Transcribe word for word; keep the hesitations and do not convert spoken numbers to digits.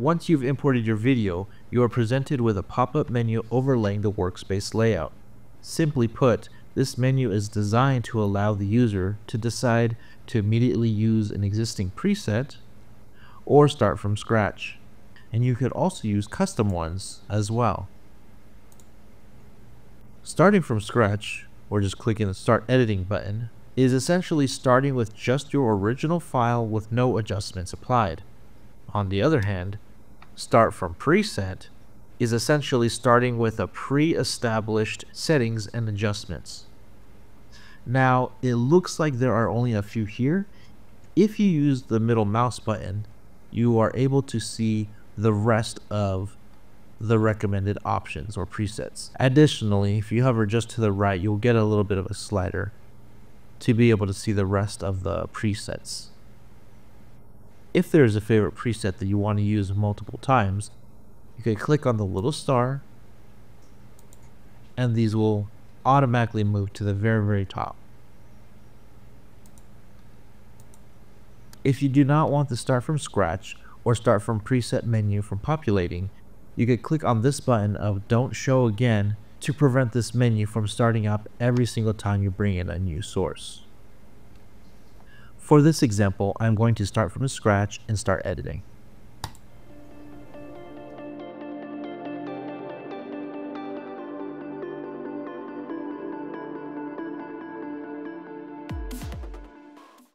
Once you've imported your video, you are presented with a pop-up menu overlaying the workspace layout. Simply put, this menu is designed to allow the user to decide to immediately use an existing preset or start from scratch. And you could also use custom ones as well. Starting from scratch, or just clicking the Start Editing button, is essentially starting with just your original file with no adjustments applied. On the other hand, Start from Preset is essentially starting with a pre-established settings and adjustments. Now, it looks like there are only a few here. If you use the middle mouse button, you are able to see the rest of the recommended options or presets. Additionally, if you hover just to the right, you'll get a little bit of a slider to be able to see the rest of the presets. If there is a favorite preset that you want to use multiple times, you can click on the little star, and these will automatically move to the very, very top. If you do not want to start from scratch or start from preset menu from populating, you could click on this button of Don't Show Again to prevent this menu from starting up every single time you bring in a new source. For this example, I'm going to start from scratch and start editing.